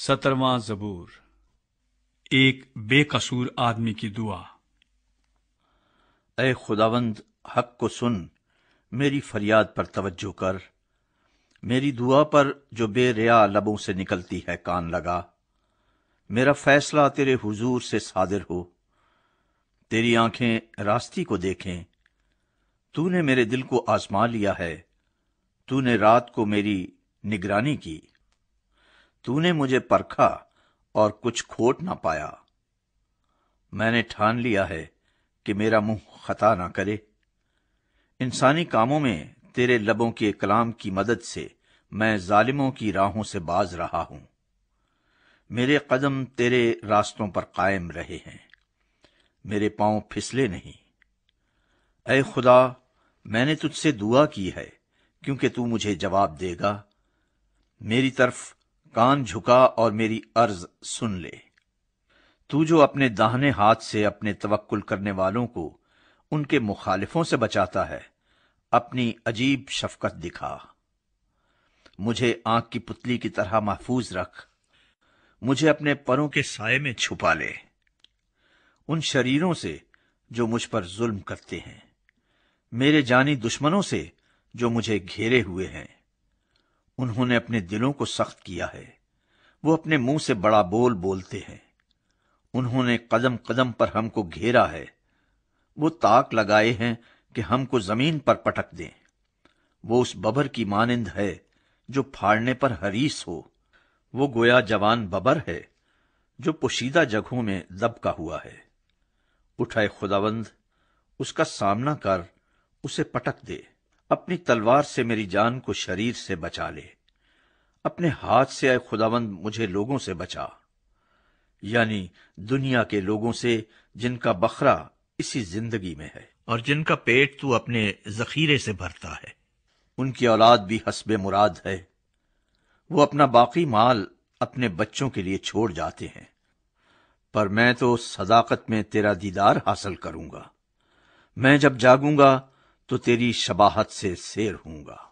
17वां ज़बूर। एक बेकसूर आदमी की दुआ। ऐ खुदावंद, हक को सुन, मेरी फरियाद पर तवज्जो कर, मेरी दुआ पर जो बेरिया लबों से निकलती है कान लगा। मेरा फैसला तेरे हुजूर से सादिर हो, तेरी आंखें रास्ती को देखें। तूने मेरे दिल को आजमा लिया है, तूने रात को मेरी निगरानी की, तूने मुझे परखा और कुछ खोट ना पाया। मैंने ठान लिया है कि मेरा मुंह खता ना करे। इंसानी कामों में तेरे लबों के कलाम की मदद से मैं जालिमों की राहों से बाज रहा हूं। मेरे कदम तेरे रास्तों पर कायम रहे हैं, मेरे पांव फिसले नहीं। ऐ खुदा, मैंने तुझसे दुआ की है क्योंकि तू मुझे जवाब देगा। मेरी तरफ कान झुका और मेरी अर्ज सुन ले। तू जो अपने दाहिने हाथ से अपने तवक्कुल करने वालों को उनके मुखालिफों से बचाता है, अपनी अजीब शफकत दिखा। मुझे आंख की पुतली की तरह महफूज रख, मुझे अपने परों के साये में छुपा ले उन शरीरों से जो मुझ पर जुल्म करते हैं, मेरे जानी दुश्मनों से जो मुझे घेरे हुए हैं। उन्होंने अपने दिलों को सख्त किया है, वो अपने मुंह से बड़ा बोल बोलते हैं। उन्होंने कदम कदम पर हमको घेरा है, वो ताक लगाए हैं कि हमको जमीन पर पटक दें। वो उस बबर की मानिंद है जो फाड़ने पर हरीस हो, वो गोया जवान बबर है जो पोशीदा जगहों में दबका हुआ है। उठाए खुदावंद, उसका सामना कर, उसे पटक दे। अपनी तलवार से मेरी जान को शरीर से बचा ले। अपने हाथ से आए खुदावंद मुझे लोगों से बचा, यानी दुनिया के लोगों से जिनका बखरा इसी जिंदगी में है और जिनका पेट तू अपने जखीरे से भरता है। उनकी औलाद भी हस्बे मुराद है, वो अपना बाकी माल अपने बच्चों के लिए छोड़ जाते हैं। पर मैं तो सदाकत में तेरा दीदार हासिल करूंगा। मैं जब जागूंगा तो तेरी शबाहत से सैर हूंगा।